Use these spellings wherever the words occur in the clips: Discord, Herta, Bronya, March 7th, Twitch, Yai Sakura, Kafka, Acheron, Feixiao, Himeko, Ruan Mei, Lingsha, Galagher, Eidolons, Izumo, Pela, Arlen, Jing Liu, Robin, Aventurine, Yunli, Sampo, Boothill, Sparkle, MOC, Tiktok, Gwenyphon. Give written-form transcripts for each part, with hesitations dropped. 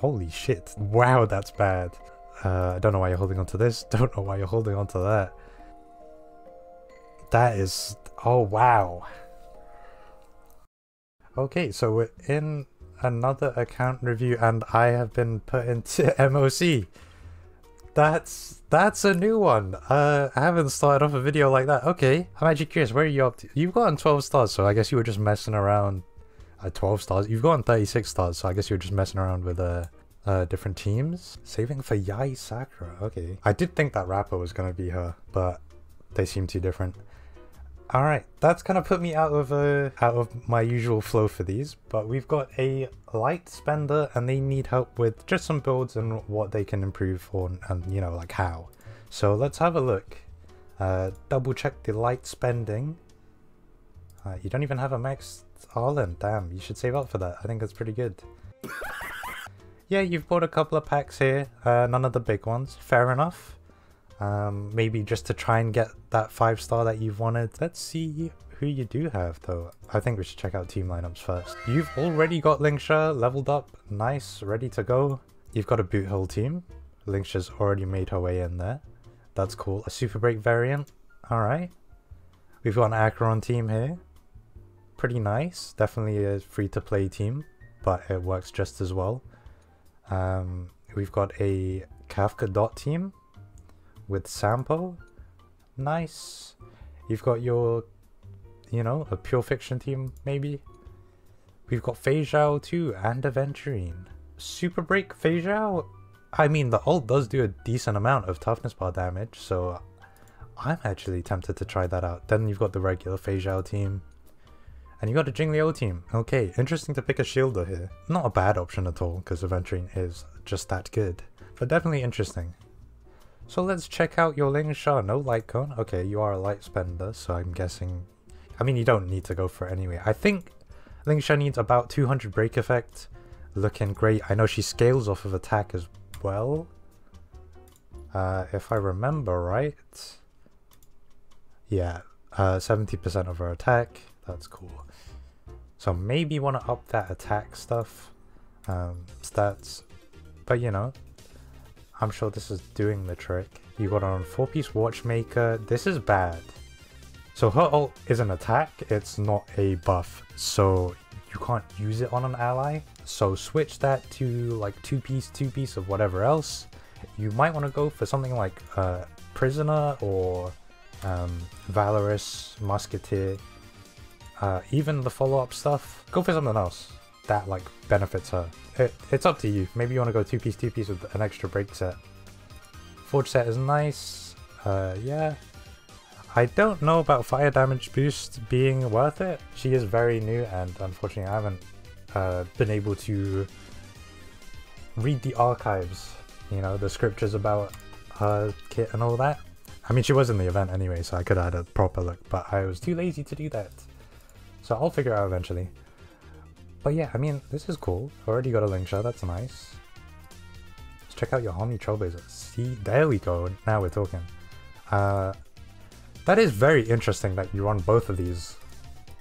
Holy shit. Wow, that's bad. I don't know why you're holding on to this. Don't know why you're holding on to that. That is... oh, wow. Okay, so we're in another account review and I have been put into MOC. That's a new one. I haven't started off a video like that. Okay, I'm actually curious, where are you up to? You've gotten 12 stars, so I guess you were just messing around. 12 stars. You've gotten 36 stars, so I guess you were just messing around with different teams. Saving for Yai Sakura. Okay. I did think that rapper was gonna be her, but they seem too different. All right, that's kind of put me out of my usual flow for these, but we've got a light spender and they need help with just some builds and what they can improve on, and you know, like how. So let's have a look. Double check the light spending. You don't even have a max Arlen. Damn, you should save up for that. I think that's pretty good. Yeah, you've bought a couple of packs here, none of the big ones. Fair enough. Maybe just to try and get that 5-star that you've wanted. Let's see who you do have though. I think we should check out team lineups first. You've already got Lingsha leveled up, nice, ready to go. You've got a Boothill team. Lingsha's already made her way in there. That's cool. A Super Break variant. Alright. We've got an Acheron team here. Pretty nice. Definitely a free-to-play team, but it works just as well. We've got a Kafka dot team with Sampo. Nice. You've got your, you know, a pure fiction team maybe. We've got Feixiao too and Aventurine. Super Break Feixiao. I mean, the ult does do a decent amount of toughness bar damage, so I'm actually tempted to try that out. Then you've got the regular Feixiao team. And you've got a Jing Liu team. Okay, interesting to pick a shielder here. Not a bad option at all, because Aventurine is just that good. But definitely interesting. So let's check out your Lingsha. No light cone. Okay, you are a light spender, so I'm guessing... I mean, you don't need to go for it anyway. I think Lingsha needs about 200 break effect. Looking great. I know she scales off of attack as well. If I remember right... yeah, 70% of her attack. That's cool. So maybe want to up that attack stuff. Stats. But you know... I'm sure this is doing the trick. You got on 4-piece watchmaker. This is bad. So her ult is an attack, it's not a buff, so you can't use it on an ally. So switch that to like 2-piece of whatever else. You might want to go for something like prisoner or valorous musketeer. Even the follow-up stuff, go for something else that like benefits her. It's up to you. Maybe you want to go two-piece with an extra break set. Forge set is nice. Yeah, I don't know about fire damage boost being worth it. She is very new and unfortunately I haven't been able to read the archives, you know, the scriptures about her kit and all that. I mean, she was in the event anyway, so I could have had a proper look, but I was too lazy to do that, so I'll figure it out eventually. But yeah, I mean, this is cool. Already got a Lingsha, that's nice. Let's check out your Homie Trailblazer. See, there we go, now we're talking. That is very interesting that you run both of these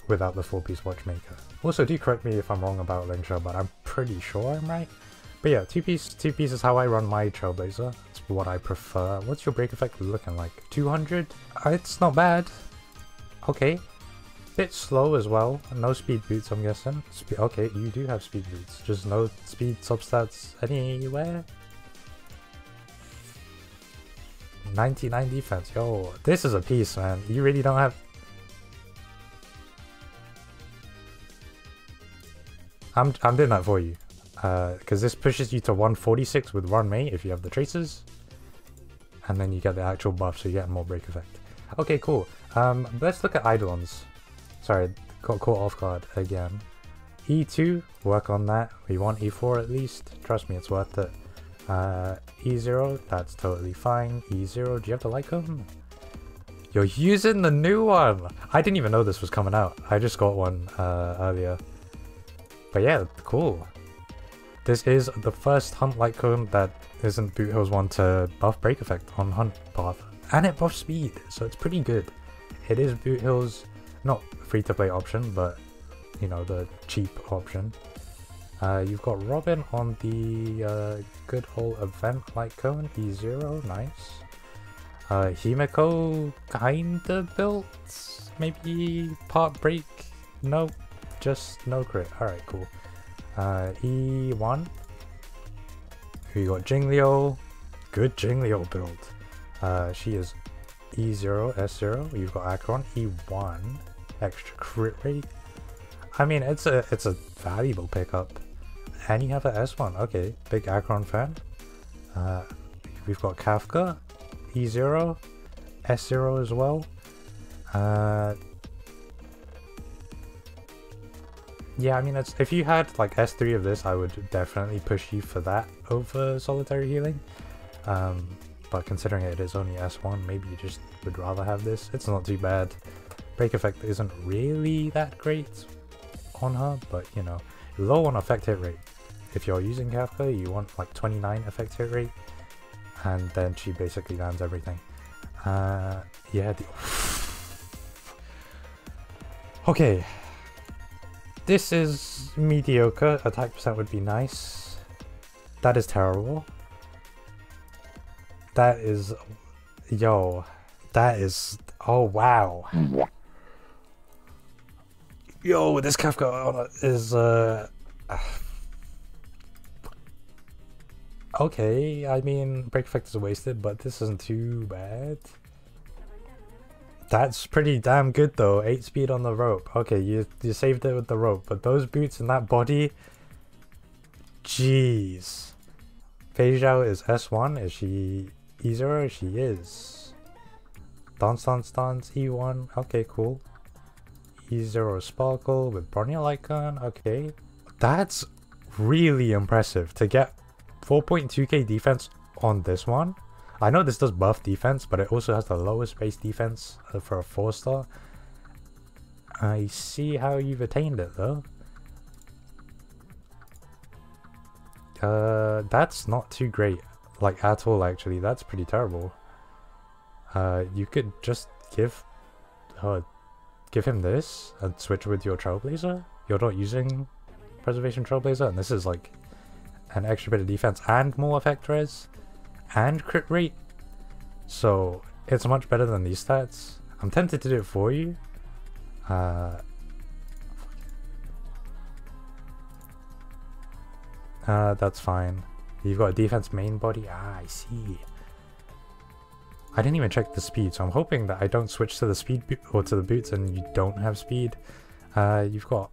without the 4-piece watchmaker. Also, do correct me if I'm wrong about Lingsha, but I'm pretty sure I'm right. But yeah, two-piece is how I run my Trailblazer. It's what I prefer. What's your break effect looking like? 200? It's not bad. Okay. Bit slow as well. No speed boots, I'm guessing. Okay, you do have speed boots. Just no speed substats anywhere. 99 defense. Yo, this is a piece, man. You really don't have... I'm doing that for you. Because this pushes you to 146 with Ruan Mei if you have the traces. And then you get the actual buff, so you get more break effect. Okay, cool. Let's look at Eidolons. Sorry, got caught off guard again. E2, work on that. We want E4 at least. Trust me, it's worth it. E0, that's totally fine. E0, do you have the light cone? You're using the new one! I didn't even know this was coming out. I just got one earlier. But yeah, cool. This is the first Hunt light cone that isn't Boothill's one to buff break effect on Hunt path. And it buffs speed, so it's pretty good. It is Boothill's... not free-to-play option, but, you know, the cheap option. You've got Robin on the good whole event like cone, E0, nice. Himeko kinda built, maybe part break, no, just no crit, alright cool. E1, we got Jing Liu, good Jing Liu build. She is E0, S0, you've got Acheron, E1, extra crit rate. I mean it's a valuable pickup. And you have an S1, okay, big Acheron fan. We've got Kafka, E0, S0 as well. Yeah, I mean, it's, if you had like S3 of this, I would definitely push you for that over solitary healing. But considering it is only S1, maybe you just would rather have this. It's not too bad. Break effect isn't really that great on her, but you know, low on effect hit rate. If you're using Kafka, you want like 29 effect hit rate. And then she basically lands everything. Yeah. Okay. This is mediocre. Attack percent would be nice. That is terrible. That is... Yo. That is... Oh, wow. Yo, this Kafka is... Okay, I mean, break effect is wasted, but this isn't too bad. That's pretty damn good though, 8 speed on the rope. Okay, you saved it with the rope, but those boots and that body... Jeez. Feixiao is S1, is she E0? She is. Dance, dance, dance, E1, okay, cool. E0 Sparkle with Bronya Lycan, okay. That's really impressive to get 4.2k defense on this one. I know this does buff defense, but it also has the lowest base defense for a 4-star. I see how you've attained it though. That's not too great, like at all actually, that's pretty terrible. You could just give him this and switch with your Trailblazer. You're not using Preservation Trailblazer and this is like an extra bit of defense and more effect res and crit rate, so it's much better than these stats. I'm tempted to do it for you. That's fine. You've got a defense main body. Ah, I see. I didn't even check the speed, so I'm hoping that I don't switch to the speed to the boots and you don't have speed. You've got...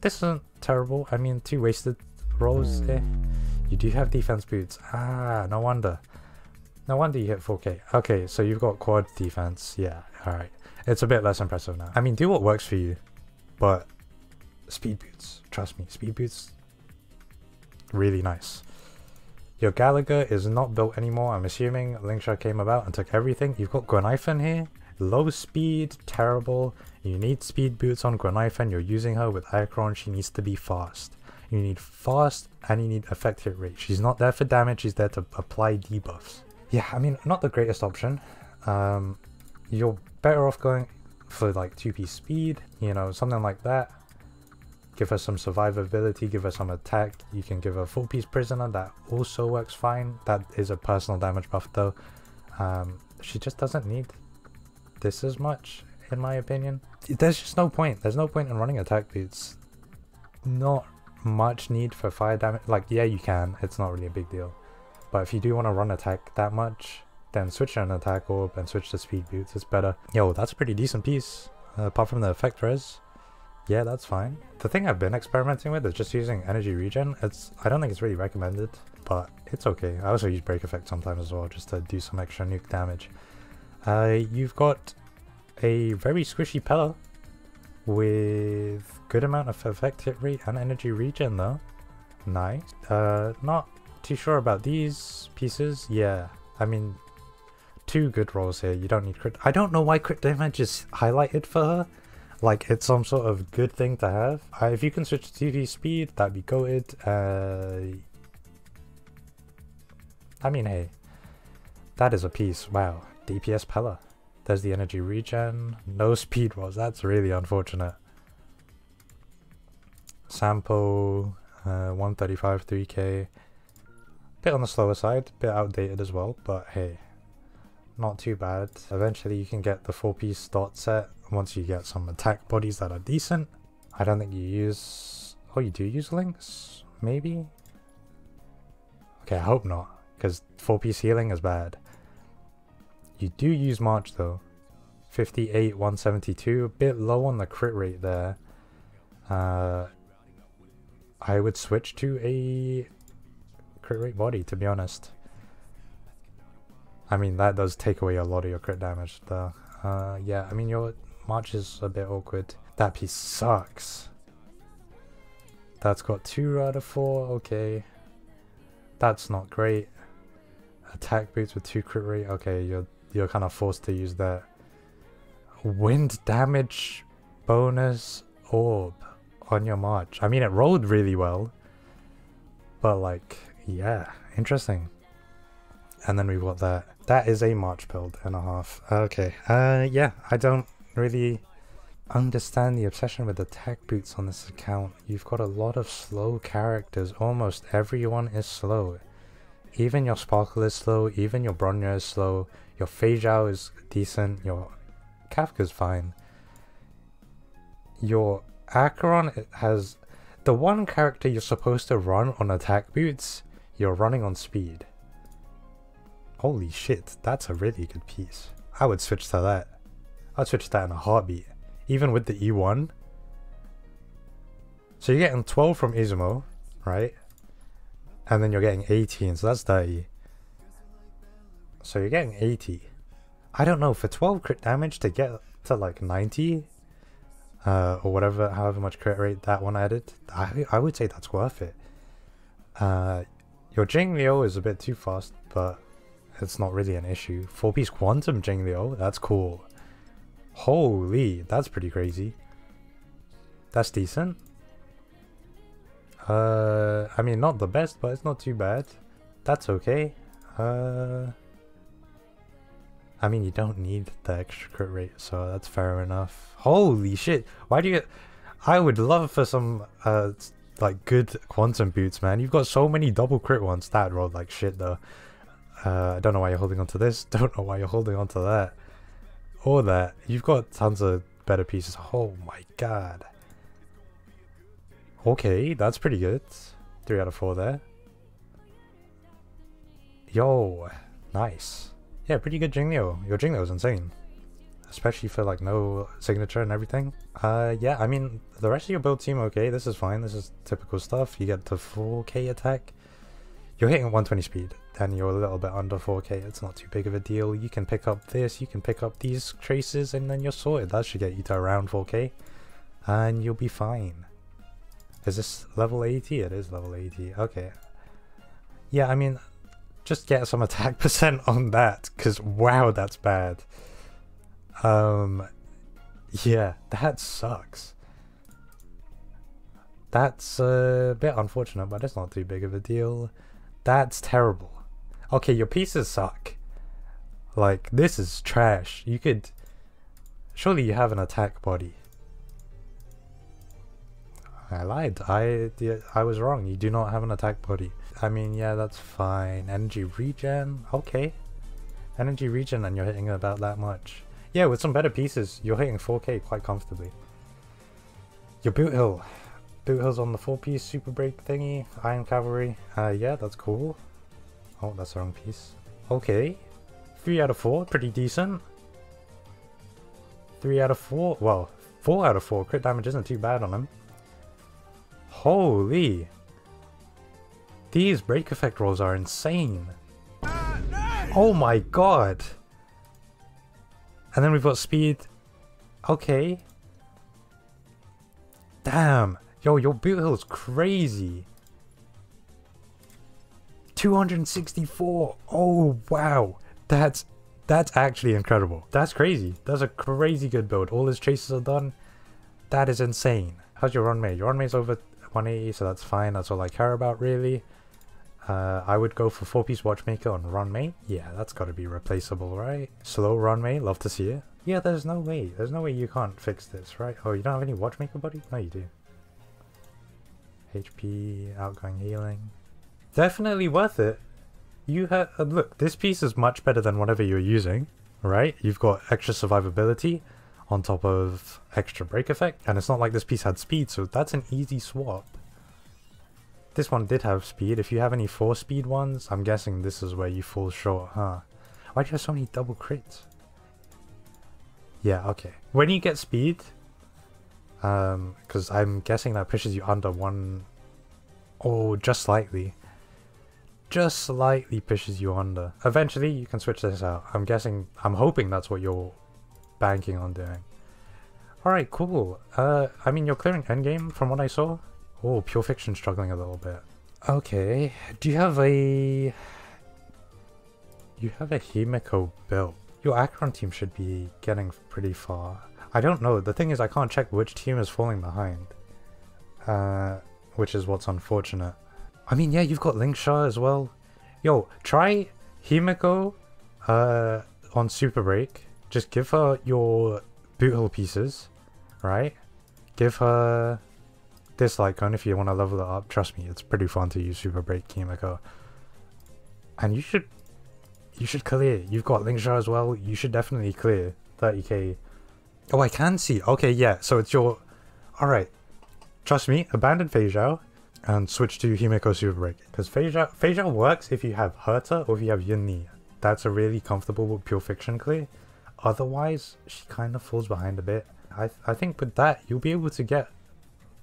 This isn't terrible. I mean, two wasted rolls there. You do have defense boots. Ah, no wonder. No wonder you hit 4k. Okay, so you've got quad defense. Yeah, alright. It's a bit less impressive now. I mean, do what works for you, but speed boots. Trust me, speed boots, really nice. Your Galagher is not built anymore. I'm assuming Lingsha came about and took everything. You've got Gwenyphon here. Low speed, terrible. You need speed boots on Gwenyphon. You're using her with Acheron. She needs to be fast. You need fast and you need effect hit rate. She's not there for damage, she's there to apply debuffs. Yeah, I mean, not the greatest option. You're better off going for like 2p speed, you know, something like that. Give her some survivability, give her some attack. You can give her full piece prisoner, that also works fine. That is a personal damage buff though. She just doesn't need this as much, in my opinion. There's just no point. There's no point in running attack boots. Not much need for fire damage. Like, yeah, you can, it's not really a big deal, but if you do want to run attack that much, then switch to an attack orb and switch to speed boots, it's better. Yo, that's a pretty decent piece, apart from the effect res. Yeah, that's fine. The thing I've been experimenting with is just using energy regen. I don't think it's really recommended, but it's okay. I also use break effect sometimes as well, just to do some extra nuke damage. You've got a very squishy Pela with good amount of effect hit rate and energy regen though. Nice. Not too sure about these pieces. Yeah, I mean, two good rolls here. You don't need crit. I don't know why crit damage is highlighted for her, like it's some sort of good thing to have. If you can switch to 2p speed, that'd be goated. I mean, hey, that is a piece. Wow, DPS Pela. There's the energy regen, no speed rolls, that's really unfortunate. Sampo, 135, 3k. Bit on the slower side, bit outdated as well, but hey, not too bad. Eventually you can get the 4-piece start set once you get some attack bodies that are decent. I don't think you use... oh, you do use links? Maybe? Okay, I hope not, because 4-piece healing is bad. You do use March though. 58, 172, a bit low on the crit rate there. I would switch to a crit rate body, to be honest. I mean, that does take away a lot of your crit damage though. Yeah, I mean, your March is a bit awkward. That piece sucks. That's got 2 out of 4, okay. That's not great. Attack boots with 2 crit rate, okay, you're kind of forced to use that. Wind damage bonus orb on your March. I mean, it rolled really well, but like, yeah, interesting. And then we've got that. That is a March build and a half. Okay, yeah, I don't really understand the obsession with attack boots on this account. You've got a lot of slow characters. Almost everyone is slow. Even your Sparkle is slow, even your Bronya is slow, your Feixiao is decent, your Kafka's fine. Your Acheron has... the one character you're supposed to run on attack boots, you're running on speed. Holy shit, that's a really good piece. I would switch to that. I'd switch to that in a heartbeat. Even with the E1. So you're getting 12 from Izumo, right? And then you're getting 18, so that's 30. So you're getting 80. I don't know, for 12 crit damage to get to like 90, or whatever, however much crit rate that one added, I would say that's worth it. Your Jing Liu is a bit too fast, but it's not really an issue. 4-piece quantum Jing Liu, that's cool. Holy, that's pretty crazy. That's decent. I mean, not the best, but it's not too bad. That's okay. I mean, you don't need the extra crit rate, so that's fair enough. Holy shit! Why do you... I would love for some, like, good quantum boots, man. You've got so many double crit ones. That rolled like shit, though. I don't know why you're holding on to this. Don't know why you're holding on to that. Or that. You've got tons of better pieces. Oh my god. Okay, that's pretty good. 3 out of 4 there. Yo, nice. Yeah, pretty good Jing Liu. Your Jing Liu is insane. Especially for like no signature and everything. Yeah, I mean, the rest of your build team, okay, this is fine. This is typical stuff. You get the 4k attack. You're hitting 120 speed, and you're a little bit under 4k. It's not too big of a deal. You can pick up this, you can pick up these traces, and then you're sorted. That should get you to around 4k. And you'll be fine. Is this level 80? It is level 80. Okay. Yeah, I mean, just get some attack percent on that, because wow, that's bad. Yeah, that sucks. That's a bit unfortunate, but it's not too big of a deal. That's terrible. Okay, your pieces suck. Like, this is trash. You could... surely you have an attack body. I lied. I was wrong. You do not have an attack body. I mean, yeah, that's fine. Energy regen. Okay. Energy regen, and you're hitting about that much. Yeah, with some better pieces, you're hitting 4k quite comfortably. Your Boothill. Boothill's on the 4-piece super break thingy. Iron Cavalry. Yeah, that's cool. Oh, that's the wrong piece. Okay. 3 out of 4. Pretty decent. 3 out of 4. Well, 4 out of 4. Crit damage isn't too bad on him. Holy! These break effect rolls are insane! Oh my god! And then we've got speed. Okay. Damn! Yo, your Boothill is crazy! 264! Oh wow! That's actually incredible. That's crazy. That's a crazy good build. All his traces are done. That is insane. How's your Ruan Mei? Your Ruan Mei's over 180, so that's fine. That's all I care about, really. I would go for 4-piece watchmaker on Ruan Mei. Yeah, that's got to be replaceable, right? Slow Ruan Mei, love to see it. Yeah, there's no way. There's no way you can't fix this, right? Oh, you don't have any watchmaker body? No, you do. HP, outgoing healing. Definitely worth it. You have, look, this piece is much better than whatever you're using, right? You've got extra survivability on top of extra break effect, and it's not like this piece had speed, so that's an easy swap. This one did have speed. If you have any 4-speed ones, I'm guessing this is where you fall short, huh? Why do you have so many double crits? Yeah, okay. When you get speed, because I'm guessing that pushes you under one... Oh, just slightly. Just slightly pushes you under. Eventually, you can switch this out. I'm guessing... I'm hoping that's what you're banking on doing. Alright, cool. I mean, you're clearing endgame from what I saw. Oh, Pure Fiction struggling a little bit. Okay, do you have a... You have a Himeko build. Your Acheron team should be getting pretty far. I don't know, the thing is I can't check which team is falling behind. Which is what's unfortunate. I mean, yeah, you've got Lingsha as well. Yo, try Himeko on Super Break. Just give her your Boothill pieces, right? Give her this Lycon if you want to level it up. Trust me, it's pretty fun to use Super Break Himeko. And you should clear. You've got Lingsha as well. You should definitely clear 30k. Oh, I can see. Okay, yeah. So it's your... Alright. Trust me, abandon Feixiao and switch to Himeko Super Break. Because Feixiao works if you have Herta or if you have Yunli. That's a really comfortable Pure Fiction clear. Otherwise, she kind of falls behind a bit. I think with that, you'll be able to get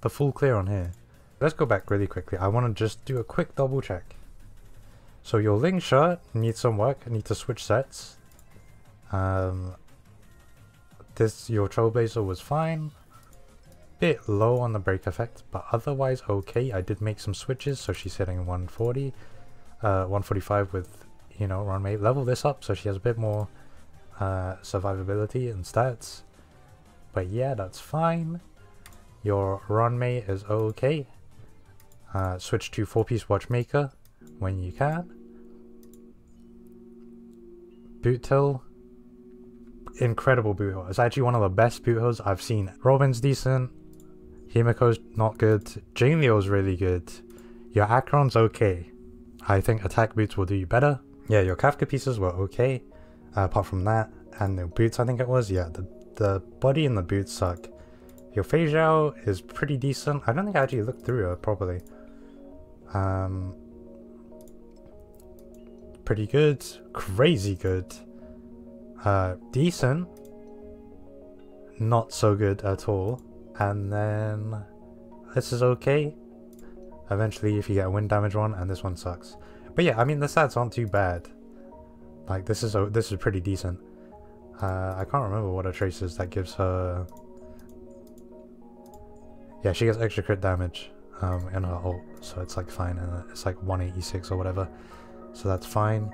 the full clear on here. Let's go back really quickly. I want to just do a quick double check. So your Lingsha needs some work. I need to switch sets. Your Trailblazer was fine. Bit low on the break effect, but otherwise okay. I did make some switches, so she's hitting 140, 145 with, you know, Ruan Mei. Level this up so she has a bit more survivability and stats. But yeah, that's fine. Your Ruan Mei is okay. Switch to 4-piece Watchmaker when you can. Boothill. Incredible Boothill. It's actually one of the best Boothills I've seen. Robin's decent. Himeko's not good. Jing Liu's really good. Your Acheron's okay. I think attack boots will do you better. Yeah, your Kafka pieces were okay. Apart from that. And the boots, I think it was. Yeah, the body and the boots suck. Your Feixiao is pretty decent. I don't think I actually looked through her properly. Pretty good, crazy good, decent, not so good at all, and then this is okay. Eventually if you get a wind damage one, and this one sucks. But yeah, I mean the stats aren't too bad. Like this is pretty decent. I can't remember what her trace is that gives her... Yeah, she gets extra crit damage in her ult, so it's like fine, and it's like 186 or whatever. So that's fine.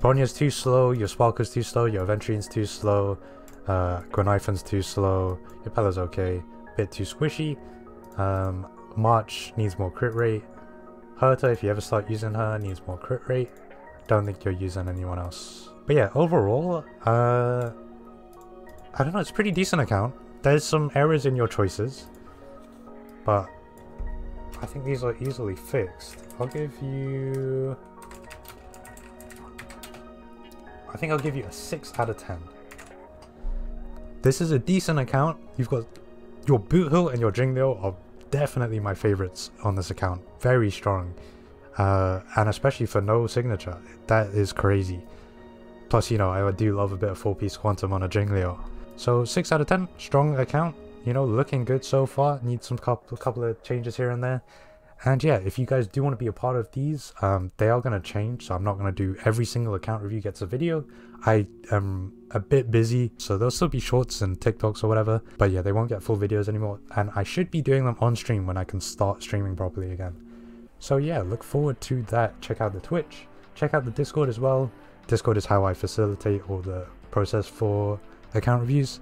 Bronya's too slow, your Sparkle's too slow, your Aventurine's too slow, Gwenyphon's too slow, your Pela's okay, bit too squishy. March needs more crit rate. Herta, if you ever start using her, needs more crit rate. Don't think you're using anyone else. But yeah, overall, I don't know, it's a pretty decent account. There's some errors in your choices, but I think these are easily fixed. I'll give you... I think I'll give you a 6 out of 10. This is a decent account. You've got your Boothill and your Jing Liu are definitely my favorites on this account. Very strong. And especially for no signature. That is crazy. Plus, you know, I do love a bit of 4-piece quantum on a Jing Liu. So 6 out of 10. Strong account. You know, looking good so far. Need some couple of changes here and there. And yeah, if you guys do want to be a part of these, they are going to change, so I'm not going to do every single account review gets a video. I am a bit busy, so there'll still be shorts and TikToks or whatever, but yeah, they won't get full videos anymore, and I should be doing them on stream when I can start streaming properly again. So yeah, look forward to that. Check out the Twitch, check out the Discord as well. Discord is how I facilitate all the process for account reviews.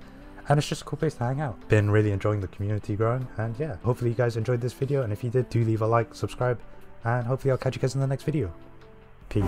And it's just a cool place to hang out. Been really enjoying the community growing, and yeah, hopefully you guys enjoyed this video, and if you did, do leave a like, subscribe, and hopefully I'll catch you guys in the next video. Peace.